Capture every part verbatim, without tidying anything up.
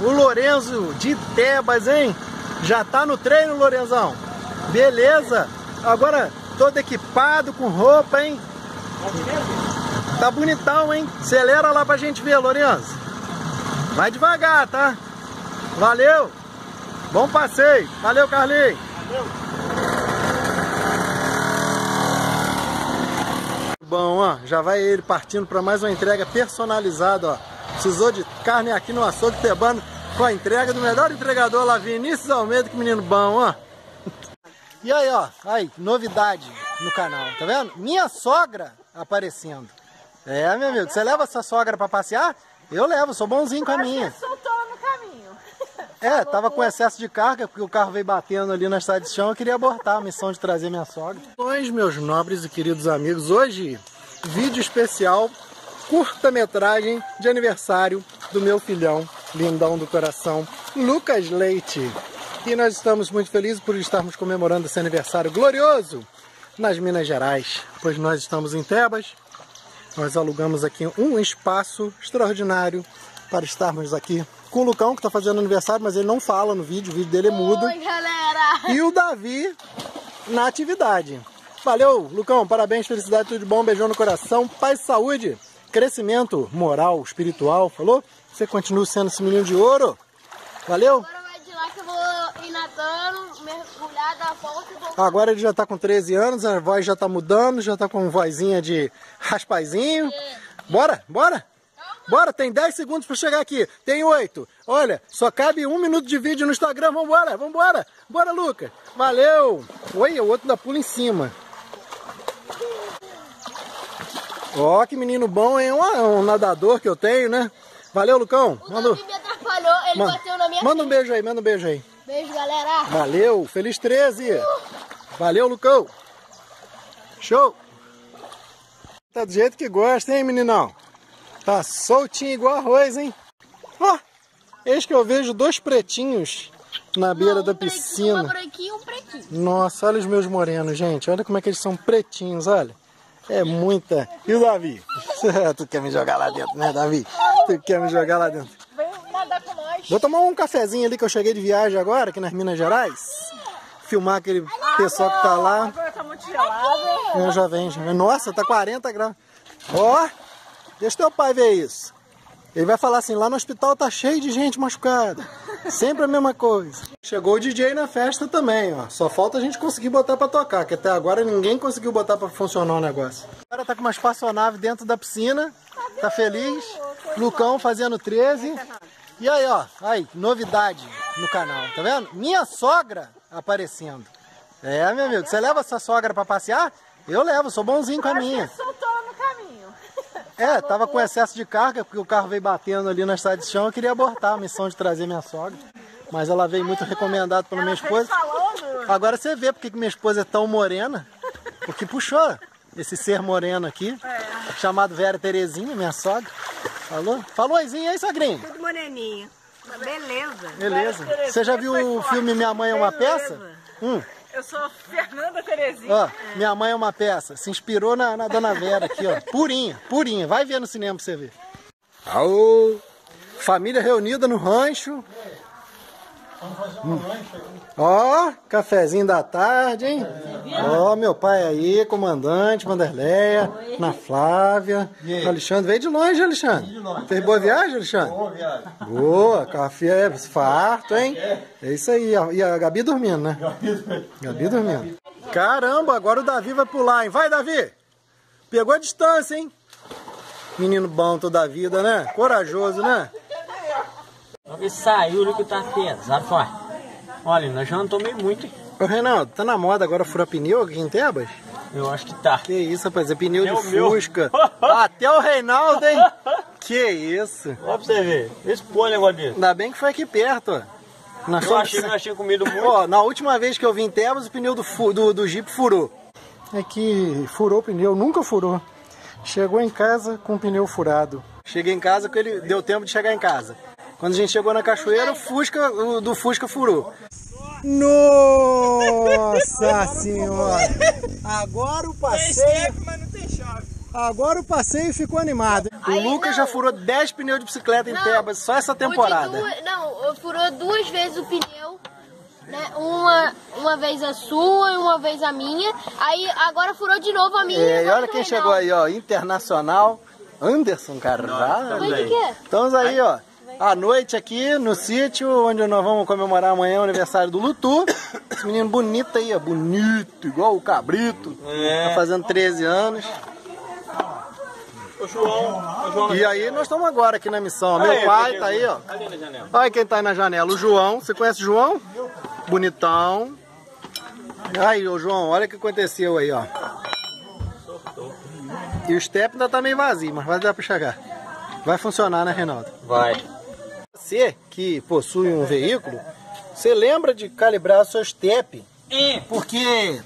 O Lorenzo de Tebas, hein? Já tá no treino, Lorenzão. Beleza? Agora todo equipado com roupa, hein? Tá bonitão, hein? Acelera lá pra gente ver, Lorenzo. Vai devagar, tá? Valeu! Bom passeio! Valeu, Carlinhos! Valeu! Bom, ó, já vai ele partindo para mais uma entrega personalizada, ó. Precisou de carne aqui no açougue Tebano com a entrega do melhor entregador lá, Vinícius Almeida, que menino bom, ó. E aí, ó, aí, novidade no canal, tá vendo? Minha sogra aparecendo. É, meu amigo, você leva a sua sogra para passear? Eu levo, sou bonzinho com a minha. Soltou no caminho. É, tava com excesso de carga, porque o carro veio batendo ali na estrada de chão, eu queria abortar a missão de trazer minha sogra. Pois, meus nobres e queridos amigos, hoje, vídeo especial, curta-metragem de aniversário do meu filhão, lindão do coração, Lucas Leite. E nós estamos muito felizes por estarmos comemorando esse aniversário glorioso nas Minas Gerais, pois nós estamos em Tebas. Nós alugamos aqui um espaço extraordinário para estarmos aqui com o Lucão, que está fazendo aniversário, mas ele não fala no vídeo, o vídeo dele é mudo. Oi, galera! E o Davi na atividade. Valeu, Lucão, parabéns, felicidade, tudo de bom, beijão no coração, paz, saúde, crescimento moral, espiritual, falou? Você continua sendo esse menino de ouro. Valeu? Agora vai de lá que eu vou ir nadando, mergulhar, dar a volta e voltar. Agora ele já tá com treze anos, a voz já tá mudando, já tá com vozinha de raspazinho. É. Bora, bora! Calma. Bora, tem dez segundos pra chegar aqui, tem oito. Olha, só cabe um minuto de vídeo no Instagram, vambora, vambora! Bora, Lucas! Valeu! Oi, o outro da pula em cima. Ó, oh, que menino bom, hein? Um, um nadador que eu tenho, né? Valeu, Lucão. O manda... Davi me atrapalhou, ele manda... bateu na minha Manda um beijo aí, manda um beijo aí. Beijo, galera. Valeu, feliz treze. Uh! Valeu, Lucão. Show. Tá do jeito que gosta, hein, meninão? Tá soltinho igual arroz, hein? Ó, oh, eis que eu vejo dois pretinhos na beira Não, um da piscina. Uma branquinha e um pretinho. Nossa, olha os meus morenos, gente. Olha como é que eles são pretinhos, olha. É muita. E o Davi? Tu quer me jogar lá dentro, né, Davi? Tu quer me jogar lá dentro? Vem nadar com nós. Vou tomar um cafezinho ali, que eu cheguei de viagem agora, aqui nas Minas Gerais. Filmar aquele pessoal que tá lá. Agora tá muito gelado. Não, já vem, já vem. Nossa, tá quarenta graus. Ó, deixa teu pai ver isso. Ele vai falar assim, lá no hospital tá cheio de gente machucada. Sempre a mesma coisa. Chegou o D J na festa também, ó. Só falta a gente conseguir botar pra tocar, que até agora ninguém conseguiu botar pra funcionar o negócio. O cara tá com uma espaçonave dentro da piscina, tá feliz. Lucão fazendo treze. E aí, ó, aí, novidade no canal, tá vendo? Minha sogra aparecendo. É, meu amigo, você leva a sua sogra pra passear? Eu levo, sou bonzinho com a minha. É, tava com excesso de carga, porque o carro veio batendo ali na estrada de chão, eu queria abortar a missão de trazer minha sogra. Mas ela veio muito recomendada pela minha esposa. Agora você vê porque que minha esposa é tão morena, porque puxou esse ser moreno aqui, chamado Vera Terezinha, minha sogra. Falou? Falou oizinho aí, sogrinha? Tudo moreninho. Beleza. Beleza. Você já viu o filme Minha Mãe é uma Peça? Hum. Eu sou Fernanda Terezinha. Ó, é. Minha Mãe é uma Peça. Se inspirou na, na Dona Vera aqui, ó. Purinha, purinha. Vai ver no cinema pra você ver. Aô! Família reunida no rancho. Vamos fazer um hum. rancho aqui. Ó, cafezinho da tarde, hein? É. Ó, meu pai aí, comandante, Vanderléia, Ana Flávia, Alexandre. Veio de longe, Alexandre. De longe. Fez boa viagem, Alexandre? Boa viagem. Boa, café é farto, hein? É isso aí, e a Gabi dormindo, né? Gabi dormindo. Caramba, agora o Davi vai pular, hein? Vai, Davi! Pegou a distância, hein? Menino bom toda a vida, né? Corajoso, né? E saiu, o que tá pesado, foi. Olha, nós já não tomei muito, hein? Ô, Reinaldo, tá na moda agora furar pneu aqui em Tebas? Eu acho que tá. Que isso, rapaz, é pneu até de Fusca. Até o Reinaldo, hein? Que isso. Ó pra você ver, esse pô negócio dele. Ainda bem que foi aqui perto, ó. Nós eu achei que nós tínhamos comido muito. Ó, na última vez que eu vim em Tebas, o pneu do, do, do Jeep furou. É que furou o pneu, nunca furou. Chegou em casa com o pneu furado. Cheguei em casa com ele, deu tempo de chegar em casa. Quando a gente chegou na cachoeira, o, Fusca, o do Fusca furou. Nossa Senhora! Agora o passeio... Tem chefe, mas não tem chave. Agora o passeio ficou animado. Aí, o Lucas não, já furou dez pneus de bicicleta em não, Tebas, só essa temporada. Duas, não, furou duas vezes o pneu, né? Uma, uma vez a sua e uma vez a minha. Aí agora furou de novo a minha. É, e olha quem Reinaldo. Chegou aí, ó, internacional, Anderson Carvalho. Nós estamos aí. Estamos aí, ó, à noite aqui no sítio, onde nós vamos comemorar amanhã o aniversário do Lutu. Esse menino bonito aí, ó, bonito, igual o Cabrito, é. Tá fazendo treze anos. O João, o João e aí nós estamos agora aqui na missão. Meu aí, pai tá aí, ó. Ali na janela. Olha quem tá aí na janela, o João. Você conhece o João? Bonitão. Aí, ô João, olha o que aconteceu aí, ó. E o step ainda tá meio vazio, mas vai dar pra chegar. Vai funcionar, né, Reinaldo? Vai. Você que possui um veículo, você lembra de calibrar o seu step? Porque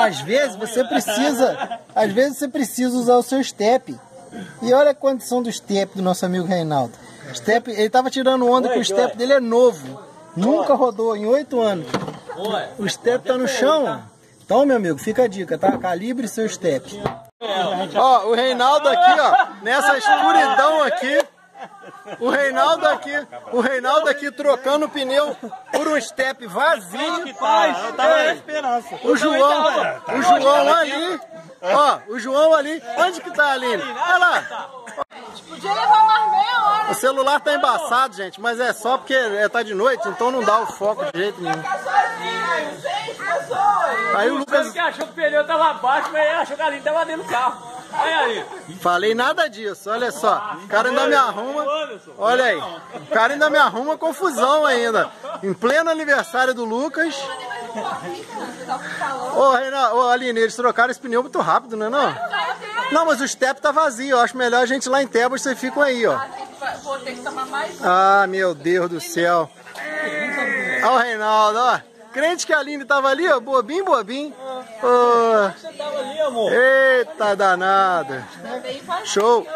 às vezes você precisa, às vezes você precisa usar o seu step. E olha a condição do step do nosso amigo Reinaldo. Step, ele estava tirando onda que o step dele é novo. Nunca rodou em oito anos. O step tá no chão. Então, meu amigo, fica a dica, tá? Calibre seu step. Ó, o Reinaldo aqui, ó, nessa escuridão aqui. O Reinaldo aqui, o Reinaldo aqui trocando o pneu por um step vazio. Rapaz, eu tava na esperança. O João, o João ali, ó, o João ali. Onde que tá, Aline? Olha lá. Podia levar mais meia hora. O celular tá embaçado, gente, mas é só porque tá de noite, então não dá o foco de jeito nenhum. Aí o Lucas que achou que o pneu tava abaixo, mas ele achou que a Aline tava dentro do carro. Olha aí. Falei nada disso, olha só. O cara ainda me arruma. Olha aí. O cara ainda me arruma confusão ainda. Em pleno aniversário do Lucas. Ô, Renan, ô, Aline, eles trocaram esse pneu muito rápido, não é não? Não, mas o step tá vazio. Eu acho melhor a gente ir lá em Tebas, vocês ficam aí, ó. Vou ter que tomar mais. Ah, meu Deus do céu. Olha o Reinaldo, ó. Crente que a Aline tava ali, ó. Bobinho, bobinho. Você tava ali, amor. Eita danada. Show.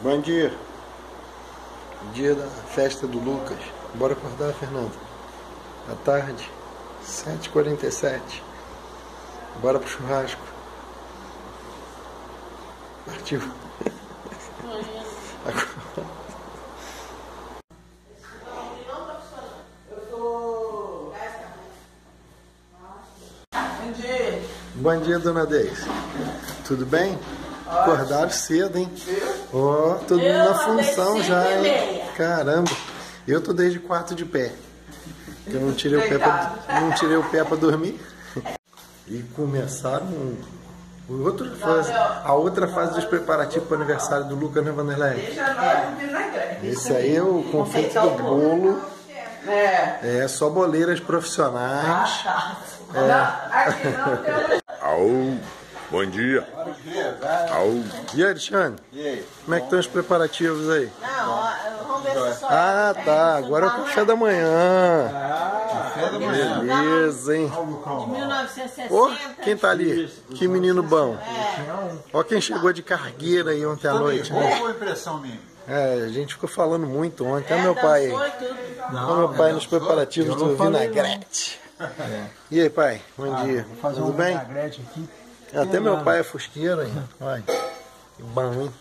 Bom dia. Dia da festa do Lucas. Bora acordar, Fernanda. À tarde, sete e quarenta e sete. Bora pro churrasco. Partiu. Agora. Bom dia, dona Deise. Tudo bem? Acordaram cedo, hein? Ó, oh, todo mundo na função já, hein? Caramba! Eu tô desde quarto de pé. Eu não tirei o pé pra, não tirei o pé pra dormir. E começaram o outro fase, a outra fase dos preparativos para o aniversário do Lucas, né, Vanderléia? Esse aí é o confeito do bolo. É. É, só boleiras profissionais. É. Au, bom dia. Au. E aí, Alexandre? Como é que estão os preparativos aí? Não, vamos ver se só. Ah, tá. Agora é o café da manhã. Café da manhã. Beleza, hein? Oh, quem tá ali? Que menino bom. Ó, quem chegou de cargueira aí ontem à noite. Qual foi a impressão minha? É, a gente ficou falando muito ontem. Olha é, meu pai aí. Olha meu pai nos preparativos do vinagrete. É. E aí, pai? Bom ah, dia. Vou fazer Tudo um bem? Aqui. Até é, meu mano. Pai é fusqueiro aí. Olha. Que bom, hein?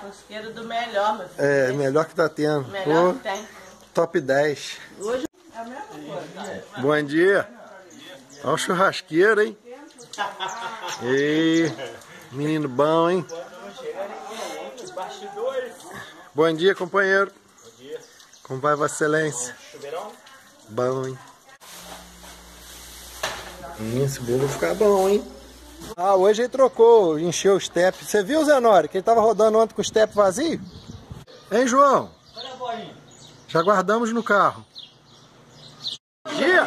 Fusqueiro do melhor, meu filho. É, melhor que tá tendo. Melhor que tem. top dez. Hoje é a mesma coisa. Bom dia. Olha o churrasqueiro, hein? E menino bom, hein? Bom dia, companheiro. Bom dia. Como vai, Vossa Excelência? Chuveirão? Bom, hein? Hum, esse bolo vai ficar bom, hein? Ah, hoje ele trocou, encheu o step. Você viu, Zé Nório, que ele tava rodando ontem com o step vazio? Hein, João? Olha a bolinha. Já guardamos no carro. Bom dia!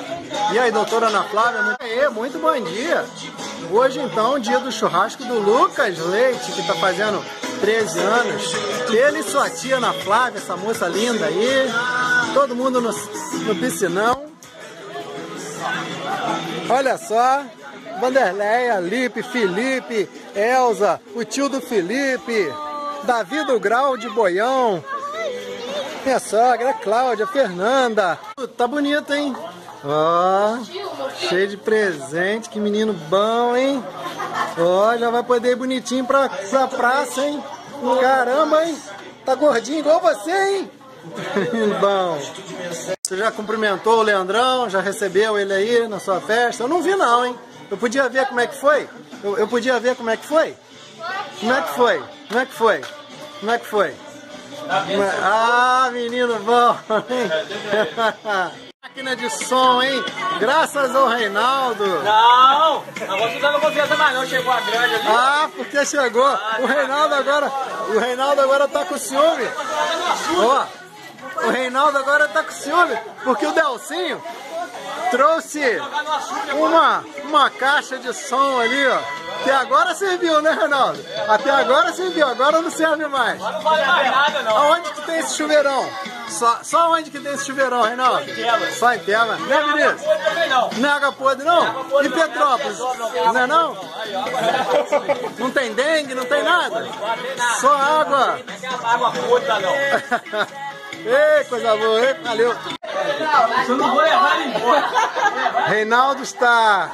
E aí, doutora Ana Flávia? Muito... Aê, muito bom dia! Hoje, então, dia do churrasco do Lucas Leite, que tá fazendo treze anos, ele e sua tia Ana Flávia, essa moça linda aí, todo mundo no, no piscinão. Olha só, Vanderléia, Lipe, Felipe, Elsa, o tio do Felipe, Davi do Grau de Boião, minha sogra, Cláudia, Fernanda. Tá bonito, hein? Ó, cheio de presente, que menino bom, hein? Ó, oh, já vai poder ir bonitinho pra, pra praça, hein? Caramba, hein? Tá gordinho igual você, hein? Bom. Você já cumprimentou o Leandrão? Já recebeu ele aí na sua festa? Eu não vi não, hein? Eu podia ver como é que foi? Eu, eu podia ver como é que foi? Como é que foi? Como é que foi? Como é que foi? Ah, menino bom! Máquina de som, hein? Graças ao Reinaldo! Não! Agora você não confiança mais não, chegou a grande ali. Ah, porque chegou! O Reinaldo agora, o Reinaldo agora tá com ciúme! Ó, oh, o Reinaldo agora tá com ciúme, porque o Delcinho trouxe uma, uma caixa de som ali, ó. Até agora serviu, né, Reinaldo? Até agora serviu, agora não serve mais. Agora não vale mais nada, não. Aonde que tem esse chuveirão? Só, só onde que tem esse chuveirão, Reinaldo? Só em Tebas. Não é, Vinícius? Não é água podre, não? E Petrópolis? Não é, não? Não tem dengue, não tem nada? Só água. Água podre, não. Ei, coisa boa, ei, valeu. Eu não vou levar ele embora. Reinaldo está...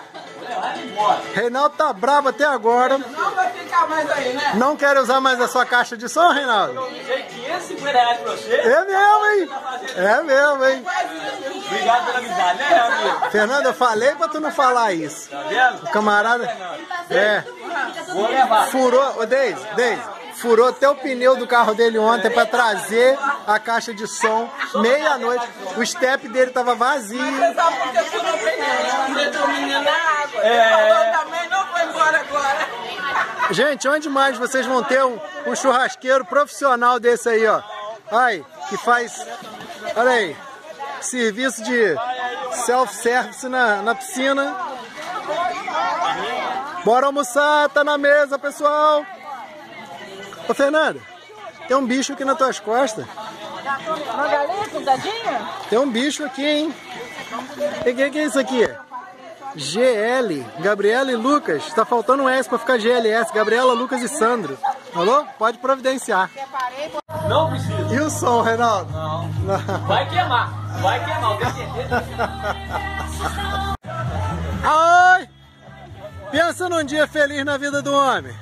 Reinaldo tá bravo até agora. Não vai ficar mais aí, né? Não quero usar mais a sua caixa de som, Reinaldo? Eu usei quinhentos e cinquenta reais pra você. É mesmo, hein? É mesmo, hein? Obrigado pela amizade, né, amigo? Fernando, eu falei pra tu não falar isso. Tá vendo? O camarada... É. Vou levar. Furou... Ô, Deise, Deise. Furou até o pneu do carro dele ontem para trazer a caixa de som meia-noite. O step dele tava vazio. Mas pessoal, porque tu não fez o menino na água. Falou também, não foi embora agora. Gente, onde mais vocês vão ter um, um churrasqueiro profissional desse aí, ó? Aí, que faz... Olha aí. Serviço de self-service na, na piscina. Bora almoçar, tá na mesa, pessoal. Ô, Fernanda, tem um bicho aqui nas tuas costas. Uma galinha com dadinha? Tem um bicho aqui, hein? O que, que é isso aqui? G L, Gabriela e Lucas. Tá faltando um S pra ficar G L S. Gabriela, Lucas e Sandro. Alô? Pode providenciar. Não precisa. E o som, Reinaldo? Não. Não. Vai queimar. Vai queimar. Eu tenho certeza. Ai! Pensa num dia feliz na vida do homem.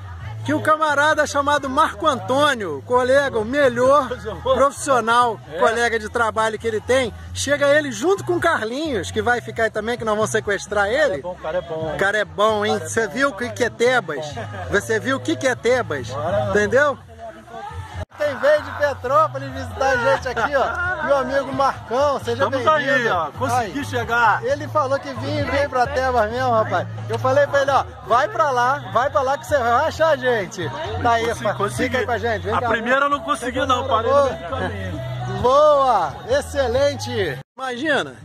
Que o camarada chamado Marco Antônio, colega, o melhor profissional, colega de trabalho que ele tem, chega ele junto com o Carlinhos, que vai ficar aí também, que nós vamos sequestrar ele. O cara é bom, o cara é bom, hein? Você viu o que é Tebas? Você viu o que é Tebas? Entendeu? Quem veio de Petrópolis visitar a gente aqui, ó, meu amigo Marcão, seja bem-vindo. Vamos aí, ó, consegui aí chegar. Ele falou que vinha e veio pra Tebas mesmo, rapaz. Eu falei pra ele, ó, vai pra lá, vai pra lá que você vai achar a gente. Tá aí, consegui. Fica aí com a gente. Vem a cá, primeira eu não consegui não, não parei no caminho. Boa, excelente. Imagina,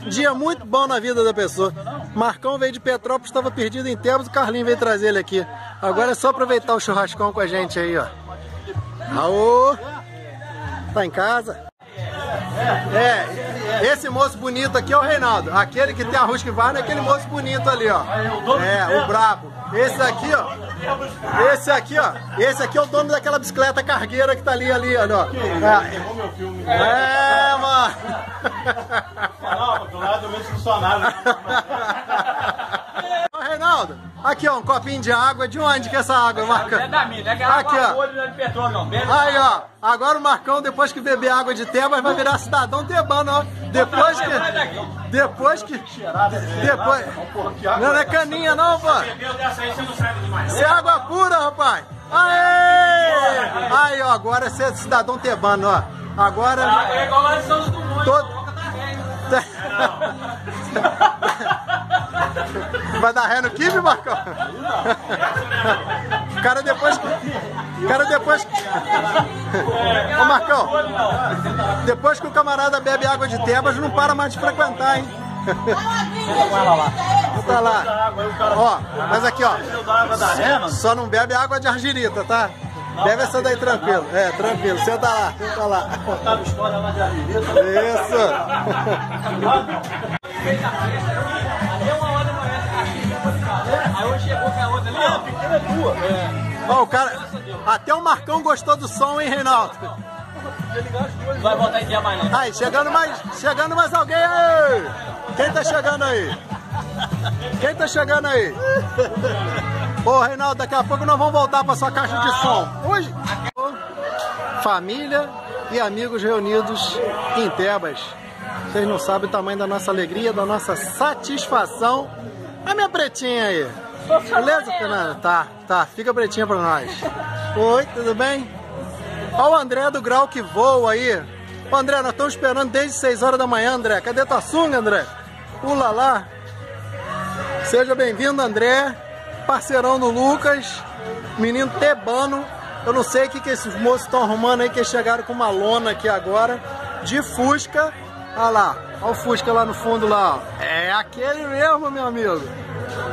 dia muito bom na vida da pessoa. Marcão veio de Petrópolis, estava perdido em Tebas, o Carlinho veio trazer ele aqui. Agora é só aproveitar o churrascão com a gente aí, ó. Aô! Tá em casa? É, esse moço bonito aqui é o Reinaldo. Aquele que tem a rusca e varna é aquele moço bonito ali, ó. É, o brabo. Esse aqui, ó. Esse aqui, ó. Esse aqui é o dono daquela bicicleta cargueira que tá ali, ali, ó. É, é mano. Não, do lado do meu funcionário. Reinaldo, aqui ó, um copinho de água. De onde que é essa água, Marcão? É da minha, não é aquela aqui, água podre, não é de petróleo, não. Bebe aí, ó, agora o Marcão, depois que beber água de Tebas, vai virar cidadão tebano, ó. Depois que... Depois que... Depois... Não é caninha, não, pô. Isso é água pura, rapaz. Aê! Aí, ó, agora você é cidadão tebano, ó. Agora... É igual a lição do mundo, a boca tá velha. Vai dar ré no kibe, Marcão? O cara depois... O cara depois... Ô, Marcão, depois que o camarada bebe água de Tebas, não para mais de frequentar, hein? Tá lá. Ó, mas aqui, ó. Só não bebe água de argirita, tá? Bebe essa daí tranquilo. É, tranquilo. Senta lá, senta lá. Isso. Ó, o cara, até o Marcão gostou do som, hein, Reinaldo? Vai botar em dia mais não. Aí, chegando mais, chegando mais alguém aí. Quem tá chegando aí? Quem tá chegando aí? Ô, Reinaldo, daqui a pouco nós vamos voltar para sua caixa de som. Hoje, família e amigos reunidos em Tebas. Vocês não sabem o tamanho da nossa alegria, da nossa satisfação. A minha pretinha aí. Beleza, Fernanda? Tá, tá. Fica pretinha para nós. Oi, tudo bem? Olha o André do Grau que voa aí. Ô, André, nós estamos esperando desde seis horas da manhã, André. Cadê tua sunga, André? Ula lá. Seja bem-vindo, André. Parceirão do Lucas. Menino tebano. Eu não sei o que, que esses moços estão arrumando aí, que eles chegaram com uma lona aqui agora. De Fusca. Olha lá. Olha o Fusca lá no fundo, lá. Ó. É aquele mesmo, meu amigo.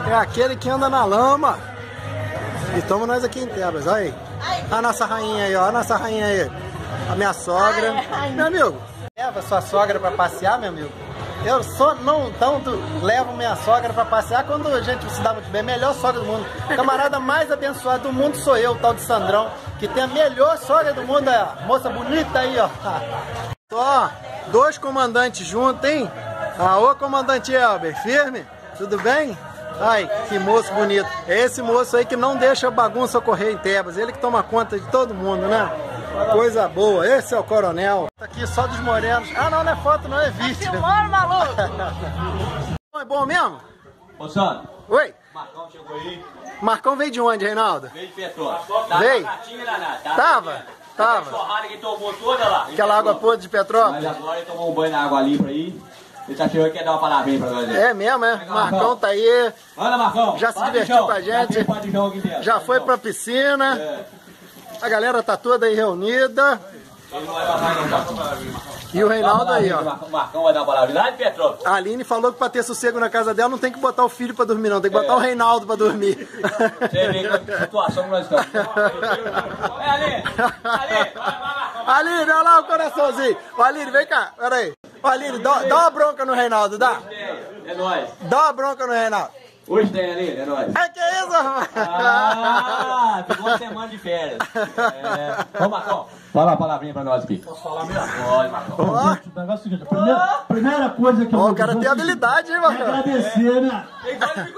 É aquele que anda na lama. E estamos nós aqui em Tebas. Olha aí. A nossa rainha aí, ó. A nossa rainha aí. A minha sogra. Ai, ai. Meu amigo, leva sua sogra pra passear, meu amigo. Eu só não tanto levo minha sogra pra passear quando a gente se dá muito bem. Melhor sogra do mundo. Camarada mais abençoado do mundo sou eu, o tal de Sandrão. Que tem a melhor sogra do mundo, a moça bonita aí, ó. Só dois comandantes juntos, hein? Ah, ô comandante Elber, firme? Tudo bem? Ai, que moço bonito. É esse moço aí que não deixa a bagunça ocorrer em Tebas. Ele que toma conta de todo mundo, né? Coisa boa, esse é o coronel. Aqui só dos morenos. Ah, não, não é foto, não é vídeo. Filmando, maluco. É bom mesmo? Ô, Sandro. Oi. Marcão chegou aí. Marcão veio de onde, Reinaldo? Veio de Petrópolis. Veio? Tava? Tava. Tava. Que tomou toda lá. Aquela água podre de Petrópolis. Mas agora ele tomou um banho na água limpa aí. Ele tá chegando e quer dar uma parabéns pra nós. É mesmo, é. Marcão tá aí. Anda, Marcão. Já se divertiu com a gente. Já foi pra piscina. É. A galera tá toda aí reunida. E o Reinaldo aí, ó. O Marcão vai dar uma palavrinha lá de Petrópolis. A Aline falou que pra ter sossego na casa dela não tem que botar o filho pra dormir, não. Tem que botar é. o Reinaldo pra dormir. Você vê que situação que nós estamos. É, Aline! Aline, vai, vai, vai. Aline, olha lá o coraçãozinho. Ô, Aline, vem cá, pera aí. Ô, Aline, dá, dá uma bronca no Reinaldo, dá? É nóis. Dá uma bronca no Reinaldo. Hoje tem, Alírio, é nóis. É que é isso, rapaz? Ah, ficou uma semana de férias. É. Ô, Marcão, fala uma palavrinha pra nós aqui. Posso falar mesmo? Pode, Marcão. Ó, o negócio é o seguinte, a primeira, primeira coisa que oh, eu... Ó, o cara tem habilidade, hein, Marcão? Agradecer, né?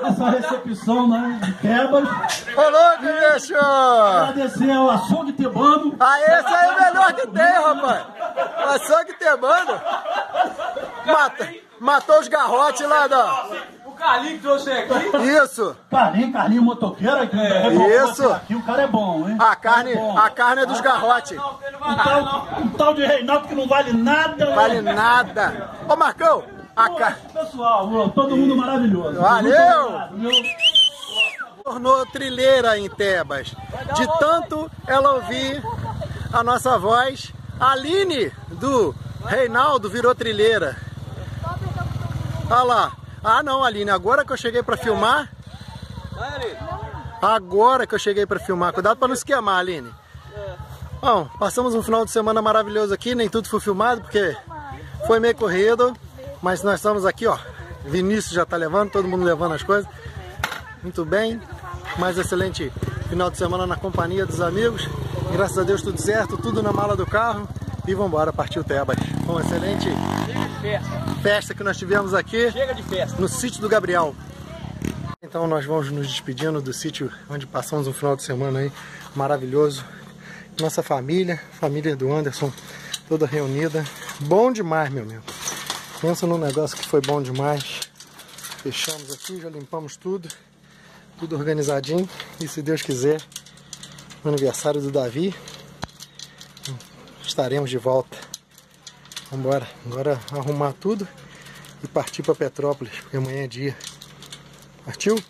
Essa recepção, né, de Tebas. Ô, louco, bicho! Agradecer ao açougue tebano. Ah, esse aí é o melhor que tem, rapaz. O açougue tebano. Mata, matou os garrotes lá, da... Carlinhos trouxe aqui. Isso. Carlinhos, Carlinhos, motoqueiro aqui. É. É isso. Aqui, o cara é bom, hein? A carne, é, a carne é dos garrotes. Não, não vale um, tal, não. um tal de Reinaldo que não vale nada. Vale né? nada. Ô, Marcão, a carne... pessoal, meu, todo mundo maravilhoso. Valeu. Tornou trilheira em Tebas. De tanto ela ouvir a nossa voz, a Aline do Reinaldo virou trilheira. Olha lá. Ah não, Aline, agora que eu cheguei pra filmar. Agora que eu cheguei pra filmar, cuidado pra não se queimar, Aline. Bom, passamos um final de semana maravilhoso aqui, nem tudo foi filmado porque foi meio corrido. Mas nós estamos aqui, ó. Vinícius já tá levando, todo mundo levando as coisas. Muito bem, mais excelente final de semana na companhia dos amigos. Graças a Deus tudo certo, tudo na mala do carro. E vamos embora, partiu Tebas. Um excelente... festa. Festa que nós tivemos aqui. Chega de festa. No sítio do Gabriel. Então nós vamos nos despedindo do sítio onde passamos um final de semana aí maravilhoso. Nossa família, família do Anderson, toda reunida. Bom demais, meu amigo. Pensa num negócio que foi bom demais. Fechamos aqui, já limpamos tudo. Tudo organizadinho. E se Deus quiser, no aniversário do Davi, estaremos de volta. Vamos embora, agora arrumar tudo e partir para Petrópolis, porque amanhã é dia. Partiu?